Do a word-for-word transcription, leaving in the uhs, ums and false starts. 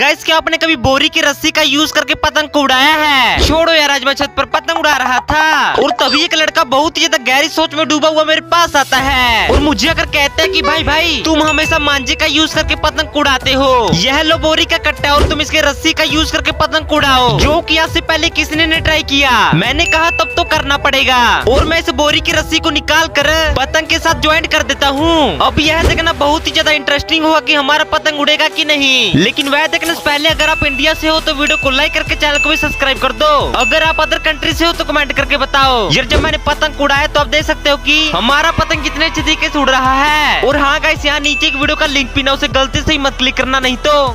Guys क्या आपने कभी बोरी की रस्सी का यूज करके पतंग को उड़ाया है? छोड़ो यार, आज मैं छत पर पतंग उड़ा रहा था और तभी एक लड़का बहुत ही ज्यादा गहरी सोच में डूबा हुआ मेरे पास आता है और मुझे अगर कहता है कि भाई भाई तुम हमेशा मांझे का यूज करके पतंग उड़ाते हो, यह लो बोरी का कट्टा और तुम इसके रस्सी का यूज करके पतंग उड़ाओ, जो की आज से पहले किसने ने ट्राई किया। मैंने कहा तब तो करना पड़ेगा और मैं इस बोरी की रस्सी को निकाल कर पतंग के साथ ज्वाइंट कर देता हूँ। अब यह देखना बहुत ही ज्यादा इंटरेस्टिंग हुआ कि हमारा पतंग उड़ेगा कि नहीं, लेकिन वह देखने से पहले अगर आप इंडिया से हो तो वीडियो को लाइक करके चैनल को भी सब्सक्राइब कर दो। अगर आप अदर कंट्री से हो तो कमेंट करके बताओ। यार जब मैंने पतंग उड़ाया तो आप देख सकते हो कि हमारा पतंग कितने अच्छे तरीके से उड़ रहा है। और हाँ गाइस, यहाँ नीचे एक वीडियो का लिंक भी ना, उसे गलती से ही मत क्लिक करना नहीं तो